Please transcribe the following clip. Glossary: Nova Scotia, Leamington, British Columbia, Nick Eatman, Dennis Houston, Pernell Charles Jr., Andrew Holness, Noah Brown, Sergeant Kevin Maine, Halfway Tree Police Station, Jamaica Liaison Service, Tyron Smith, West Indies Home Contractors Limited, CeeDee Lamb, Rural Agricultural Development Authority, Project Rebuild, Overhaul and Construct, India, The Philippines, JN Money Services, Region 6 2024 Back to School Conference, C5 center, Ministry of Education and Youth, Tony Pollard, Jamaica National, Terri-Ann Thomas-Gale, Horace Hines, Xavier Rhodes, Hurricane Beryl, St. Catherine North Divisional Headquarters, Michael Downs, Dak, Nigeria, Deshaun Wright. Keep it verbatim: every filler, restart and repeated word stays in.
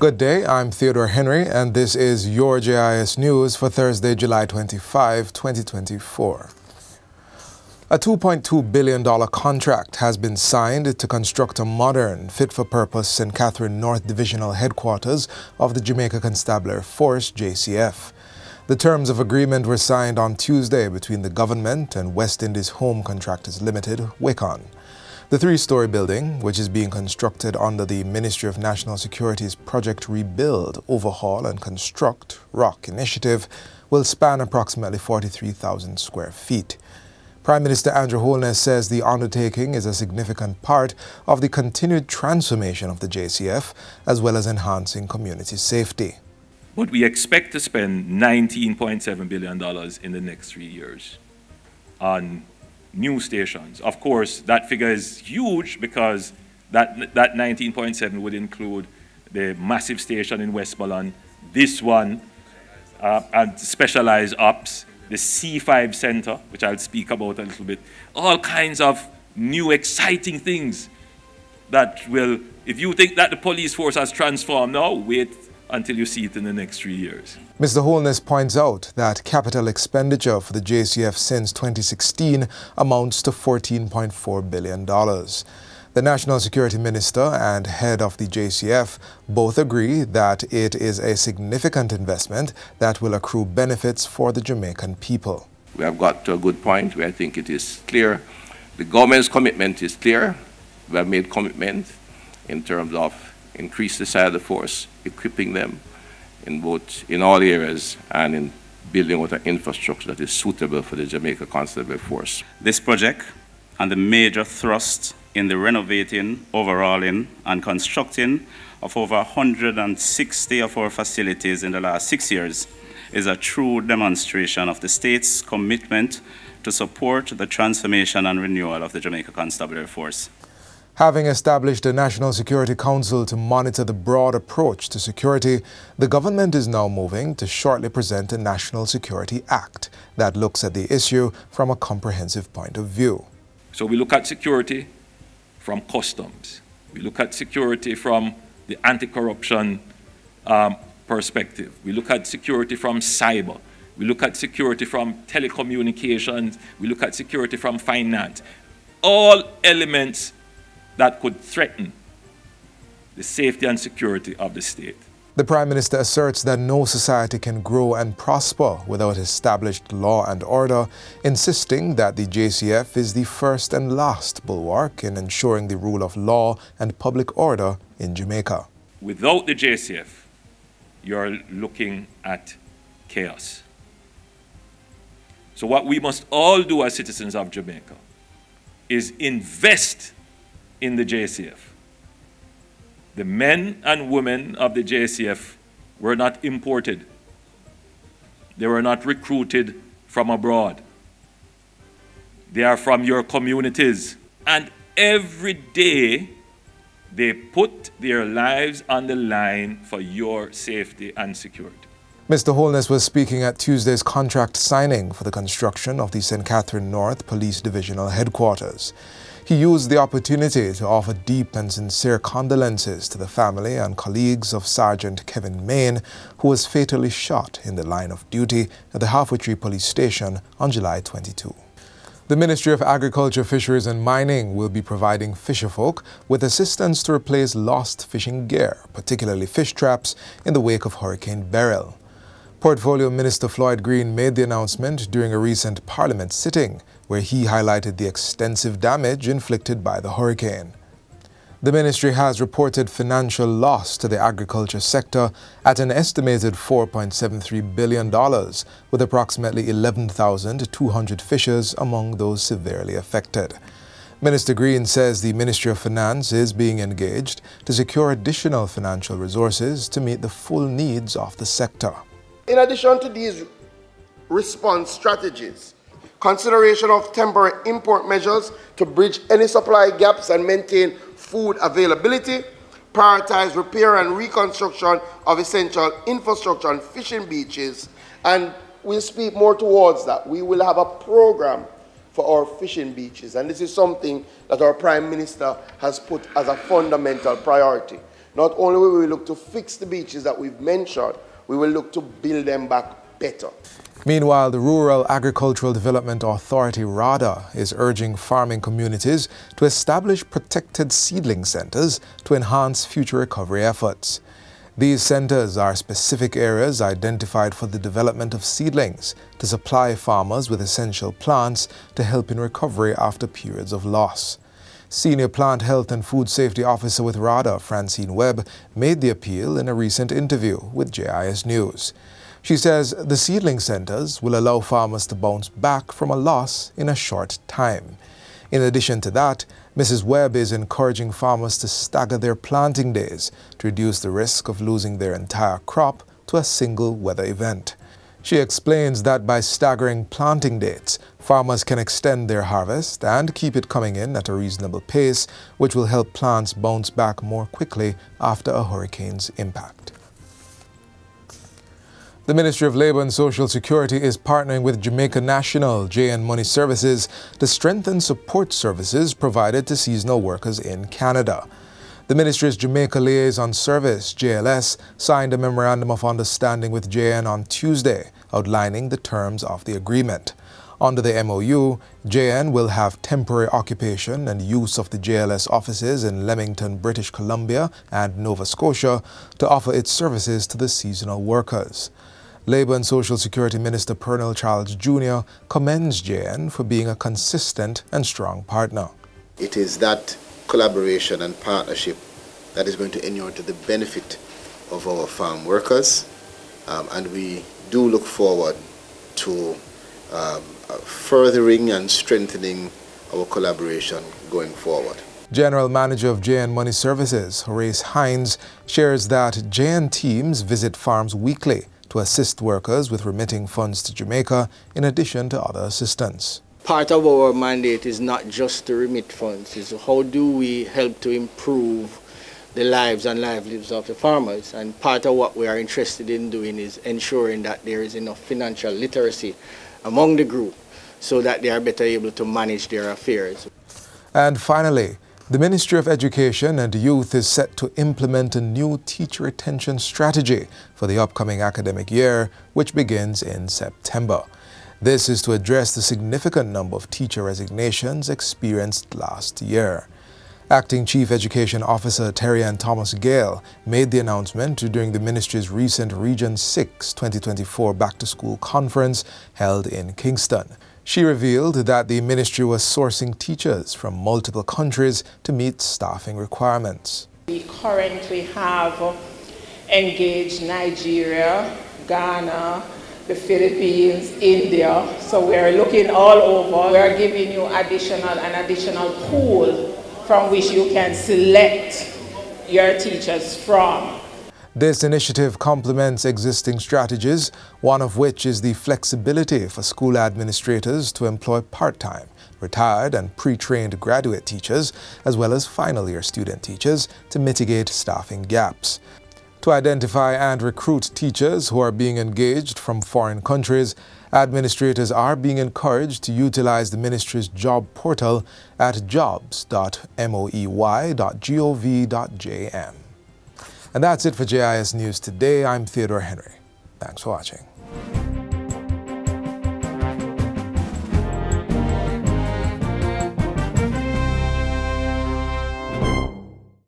Good day, I'm Theodore Henry, and this is your J I S News for Thursday, July twenty-fifth, twenty twenty-four. A two point two billion dollars contract has been signed to construct a modern, fit-for-purpose Saint Catherine North Divisional Headquarters of the Jamaica Constabulary Force, J C F. The terms of agreement were signed on Tuesday between the government and West Indies Home Contractors Limited, WICON. The three-story building, which is being constructed under the Ministry of National Security's Project Rebuild, Overhaul and Construct (R O C) initiative, will span approximately forty-three thousand square feet. Prime Minister Andrew Holness says the undertaking is a significant part of the continued transformation of the J C F, as well as enhancing community safety. But we expect to spend nineteen point seven billion dollars in the next three years on new stations. Of course, that figure is huge because that that nineteen point seven would include the massive station in West Ballon, this one, uh, and specialized ops, the C five center, which I'll speak about a little bit. All kinds of new exciting things that will, if you think that the police force has transformed now, wait until you see it in the next three years. Mister Holness points out that capital expenditure for the J C F since twenty sixteen amounts to fourteen point four billion dollars. The National Security Minister and head of the J C F both agree that it is a significant investment that will accrue benefits for the Jamaican people. We have got to a good point where I think it is clear. The government's commitment is clear. We have made commitment in terms of increase the size of the force, equipping them in both in all areas and in building with an infrastructure that is suitable for the Jamaica Constabulary Force. This project and the major thrust in the renovating, overhauling, and constructing of over one hundred sixty of our facilities in the last six years is a true demonstration of the state's commitment to support the transformation and renewal of the Jamaica Constabulary Force. Having established a National Security Council to monitor the broad approach to security, the government is now moving to shortly present a National Security Act that looks at the issue from a comprehensive point of view. So we look at security from customs. We look at security from the anti-corruption um, perspective. We look at security from cyber. We look at security from telecommunications. We look at security from finance. All elements that could threaten the safety and security of the state. The Prime Minister asserts that no society can grow and prosper without established law and order, insisting that the J C F is the first and last bulwark in ensuring the rule of law and public order in Jamaica. Without the J C F, you're looking at chaos. So what we must all do as citizens of Jamaica is invest in the J C F. The men and women of the J C F were not imported. They were not recruited from abroad. They are from your communities. And every day, they put their lives on the line for your safety and security. Mister Holness was speaking at Tuesday's contract signing for the construction of the Saint Catherine North Police Divisional Headquarters. He used the opportunity to offer deep and sincere condolences to the family and colleagues of Sergeant Kevin Maine, who was fatally shot in the line of duty at the Halfway Tree Police Station on July twenty-second. The Ministry of Agriculture, Fisheries and Mining will be providing fisherfolk with assistance to replace lost fishing gear, particularly fish traps, in the wake of Hurricane Beryl. Portfolio Minister Floyd Green made the announcement during a recent Parliament sitting, where he highlighted the extensive damage inflicted by the hurricane. The ministry has reported financial loss to the agriculture sector at an estimated four point seven three billion dollars, with approximately eleven thousand two hundred fishers among those severely affected. Minister Green says the Ministry of Finance is being engaged to secure additional financial resources to meet the full needs of the sector. In addition to these response strategies, consideration of temporary import measures to bridge any supply gaps and maintain food availability, prioritize repair and reconstruction of essential infrastructure and fishing beaches, and we'll speak more towards that. We will have a program for our fishing beaches, and this is something that our Prime Minister has put as a fundamental priority. Not only will we look to fix the beaches that we've mentioned, we will look to build them back better. Meanwhile, the Rural Agricultural Development Authority, RADA, is urging farming communities to establish protected seedling centers to enhance future recovery efforts. These centers are specific areas identified for the development of seedlings to supply farmers with essential plants to help in recovery after periods of loss. Senior Plant Health and Food Safety Officer with RADA, Francine Webb, made the appeal in a recent interview with J I S News. She says the seedling centers will allow farmers to bounce back from a loss in a short time. In addition to that, Missus Webb is encouraging farmers to stagger their planting days to reduce the risk of losing their entire crop to a single weather event. She explains that by staggering planting dates, farmers can extend their harvest and keep it coming in at a reasonable pace, which will help plants bounce back more quickly after a hurricane's impact. The Ministry of Labour and Social Security is partnering with Jamaica National, J N Money Services, to strengthen support services provided to seasonal workers in Canada. The Ministry's Jamaica Liaison Service, J L S, signed a Memorandum of Understanding with J N on Tuesday, outlining the terms of the agreement. Under the M O U, J N will have temporary occupation and use of the J L S offices in Leamington, British Columbia and Nova Scotia to offer its services to the seasonal workers. Labour and Social Security Minister Pernell Charles Junior commends J N for being a consistent and strong partner. It is that collaboration and partnership that is going to inure to the benefit of our farm workers, um, and we do look forward to um, furthering and strengthening our collaboration going forward. General Manager of J N Money Services, Horace Hines, shares that J N teams visit farms weekly to assist workers with remitting funds to Jamaica in addition to other assistance. Part of our mandate is not just to remit funds, it's how do we help to improve the lives and livelihoods of the farmers. And part of what we are interested in doing is ensuring that there is enough financial literacy among the group so that they are better able to manage their affairs. And finally, the Ministry of Education and Youth is set to implement a new teacher retention strategy for the upcoming academic year, which begins in September. This is to address the significant number of teacher resignations experienced last year. Acting Chief Education Officer Terri-Ann Thomas-Gale made the announcement during the Ministry's recent Region six twenty twenty-four Back to School Conference held in Kingston. She revealed that the Ministry was sourcing teachers from multiple countries to meet staffing requirements. We currently have engaged Nigeria, Ghana, the Philippines, India, so we are looking all over. We are giving you additional an additional pool from which you can select your teachers from. This initiative complements existing strategies, one of which is the flexibility for school administrators to employ part-time, retired and pre-trained graduate teachers, as well as final-year student teachers, to mitigate staffing gaps. To identify and recruit teachers who are being engaged from foreign countries, administrators are being encouraged to utilize the Ministry's job portal at jobs dot moey dot gov dot j n. And that's it for J I S News today. I'm Theodore Henry. Thanks for watching.